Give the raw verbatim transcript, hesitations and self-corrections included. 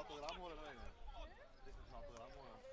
autogramo, eller hvad? Det er sådan en autogramo, eller?